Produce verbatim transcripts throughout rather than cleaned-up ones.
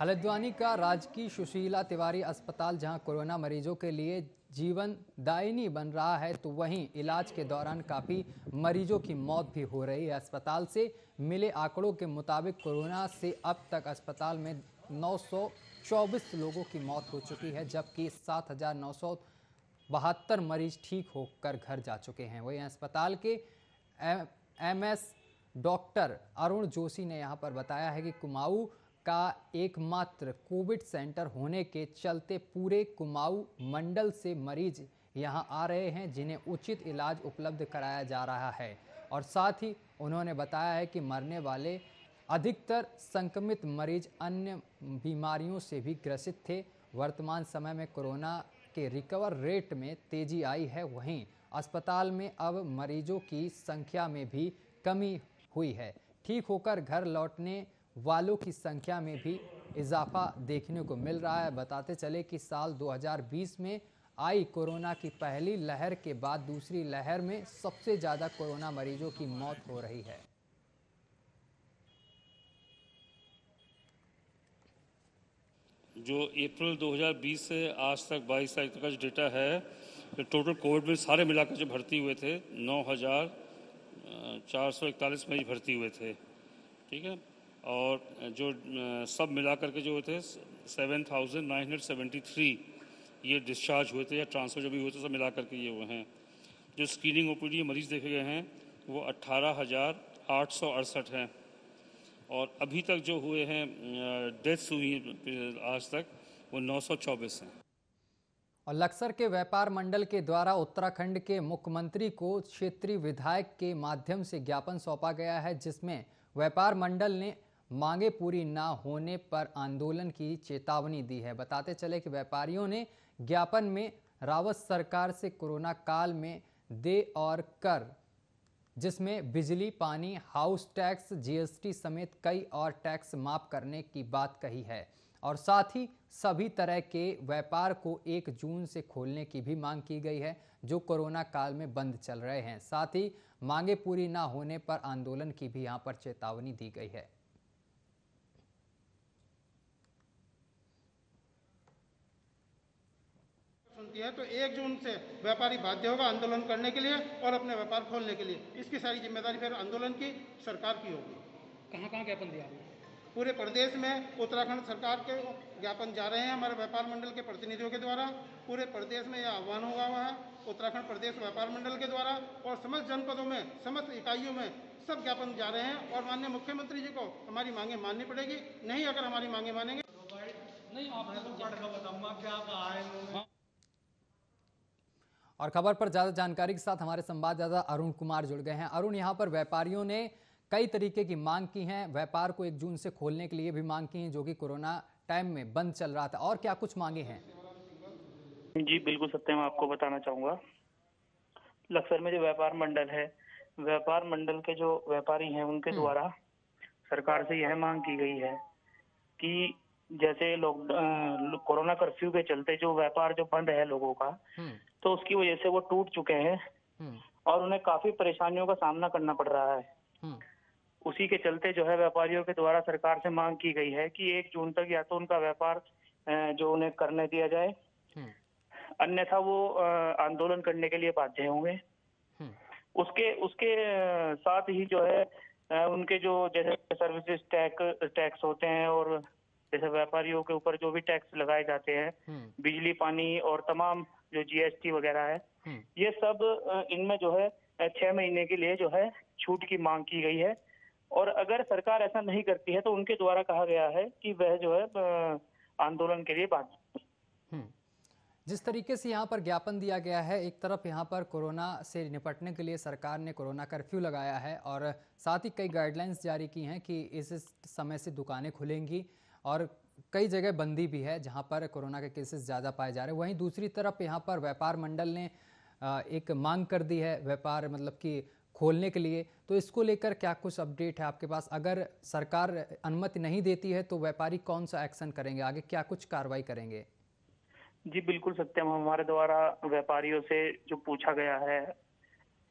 हल्दानी का राजकीय सुशीला तिवारी अस्पताल जहां कोरोना मरीजों के लिए जीवन दायिनी बन रहा है, तो वहीं इलाज के दौरान काफ़ी मरीजों की मौत भी हो रही है। अस्पताल से मिले आंकड़ों के मुताबिक कोरोना से अब तक अस्पताल में नौ सौ चौबीस लोगों की मौत हो चुकी है, जबकि सात हजार नौ सौ बहत्तर मरीज ठीक होकर घर जा चुके हैं। वहीं अस्पताल के M S doctor Arun Joshi ने यहाँ पर बताया है कि कुमाऊं का एकमात्र कोविड सेंटर होने के चलते पूरे कुमाऊं मंडल से मरीज यहां आ रहे हैं, जिन्हें उचित इलाज उपलब्ध कराया जा रहा है। और साथ ही उन्होंने बताया है कि मरने वाले अधिकतर संक्रमित मरीज अन्य बीमारियों से भी ग्रसित थे। वर्तमान समय में कोरोना के रिकवर रेट में तेजी आई है, वहीं अस्पताल में अब मरीजों की संख्या में भी कमी हुई है। ठीक होकर घर लौटने वालों की संख्या में भी इजाफा देखने को मिल रहा है। बताते चले कि साल दो हज़ार बीस में आई कोरोना की पहली लहर के बाद दूसरी लहर में सबसे ज़्यादा कोरोना मरीजों की मौत हो रही है। जो अप्रैल दो हज़ार बीस से आज तक बाईस तारीख तक का जो डेटा है, तो टोटल कोविड में सारे मिलाकर जो भर्ती हुए थे नौ हज़ार चार सौ इकतालीस मरीज भर्ती हुए थे, ठीक है। और जो सब मिलाकर के जो थे seven thousand nine hundred seventy three ये डिस्चार्ज हुए थे या ट्रांसफर जो भी हुए थे, सब मिलाकर के ये हुए हैं। जो स्क्रीनिंग ओपीडी मरीज देखे गए हैं वो अट्ठारह हज़ार आठ सौ अड़सठ हैं। और अभी तक जो हुए हैं डेथ्स हुई आज तक वो नौ सौ चौबीस हैं। और लक्सर के व्यापार मंडल के द्वारा उत्तराखंड के मुख्यमंत्री को क्षेत्रीय विधायक के माध्यम से ज्ञापन सौंपा गया है, जिसमें व्यापार मंडल ने मांगे पूरी ना होने पर आंदोलन की चेतावनी दी है। बताते चले कि व्यापारियों ने ज्ञापन में रावत सरकार से कोरोना काल में दे और कर, जिसमें बिजली, पानी, house tax, G S T समेत कई और टैक्स माफ करने की बात कही है। और साथ ही सभी तरह के व्यापार को एक जून से खोलने की भी मांग की गई है, जो कोरोना काल में बंद चल रहे हैं। साथ ही मांगे पूरी ना होने पर आंदोलन की भी यहाँ पर चेतावनी दी गई है। है तो एक जून से व्यापारी बाध्य होगा आंदोलन करने के लिए और अपने व्यापार खोलने के लिए। इसकी सारी जिम्मेदारी फिर आंदोलन की सरकार की होगी। कहाँ कहाँ ज्ञापन दिया आपने? पूरे प्रदेश में उत्तराखंड सरकार के ज्ञापन जा रहे हैं हमारे व्यापार मंडल के प्रतिनिधियों के द्वारा। पूरे प्रदेश में यह आह्वान हुआ हुआ है उत्तराखंड प्रदेश व्यापार मंडल के द्वारा, और समस्त जनपदों में, समस्त इकाइयों में सब ज्ञापन जा रहे हैं। और माननीय मुख्यमंत्री जी को हमारी मांगे माननी पड़ेगी, नहीं अगर हमारी मांगे मानेंगे नहीं आप। और खबर पर ज़्यादा जानकारी के साथ हमारे संवाददाता अरुण कुमार जुड़ गए हैं। अरुण, यहाँ पर व्यापारियों ने कई तरीके की मांग की हैं, व्यापार को एक जून से खोलने के लिए भी मांग की है, जो कि कोरोना टाइम में बंद चल रहा था। और क्या कुछ मांगे हैं? जी बिल्कुल सत्य, मैं आपको बताना चाहूँगा लक्सर में जो व्यापार मंडल है, व्यापार मंडल के जो व्यापारी हैं उनके द्वारा सरकार से यह मांग की गई है कि जैसे लोग कोरोना कर्फ्यू के चलते जो व्यापार जो बंद है लोगों का, तो उसकी वजह से वो टूट चुके हैं और उन्हें काफी परेशानियों का सामना करना पड़ रहा है। उसी के चलते जो है व्यापारियों के द्वारा सरकार से मांग की गई है कि एक जून तक या तो उनका व्यापार जो उन्हें करने दिया जाए, अन्यथा वो आंदोलन करने के लिए बाध्य होंगे। उसके उसके साथ ही जो है उनके जो जैसे सर्विसेज टैक्स टैक्स होते हैं और जैसे व्यापारियों के ऊपर जो भी टैक्स लगाए जाते हैं, बिजली, पानी और तमाम जो जी एस टी वगैरह है, ये सब इनमें जो है छह महीने के लिए जो है छूट की मांग की गई है। और अगर सरकार ऐसा नहीं करती है तो उनके द्वारा कहा गया है कि वह जो है आंदोलन के लिए बाध्य। जिस तरीके से यहाँ पर ज्ञापन दिया गया है, एक तरफ यहाँ पर कोरोना से निपटने के लिए सरकार ने कोरोना कर्फ्यू लगाया है और साथ ही कई गाइडलाइंस जारी की हैं कि इस समय से दुकानें खुलेंगी और कई जगह बंदी भी है जहां पर कोरोना के केसेस ज़्यादा पाए जा रहे हैं। वहीं दूसरी तरफ यहां पर व्यापार मंडल ने एक मांग कर दी है व्यापार मतलब कि खोलने के लिए, तो इसको लेकर क्या कुछ अपडेट है आपके पास? अगर सरकार अनुमति नहीं देती है तो व्यापारी कौन सा एक्शन करेंगे, आगे क्या कुछ कार्रवाई करेंगे? जी बिल्कुल सत्यम, हमारे द्वारा व्यापारियों से जो पूछा गया है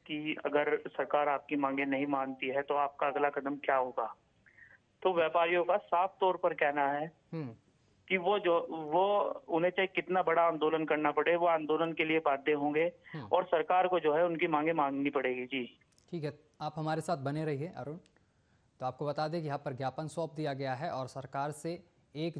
कि अगर सरकार आपकी मांगे नहीं मानती है तो आपका अगला कदम क्या होगा, तो व्यापारियों का साफ तौर पर कहना है कि वो जो वो उन्हें चाहे कितना बड़ा आंदोलन करना पड़े वो आंदोलन के लिए बाध्य होंगे और सरकार को जो है उनकी मांगे मांगनी पड़ेगी। जी ठीक है, आप हमारे साथ बने रहिए अरुण। तो आपको बता दें कि यहाँ पर ज्ञापन सौंप दिया गया है और सरकार से एक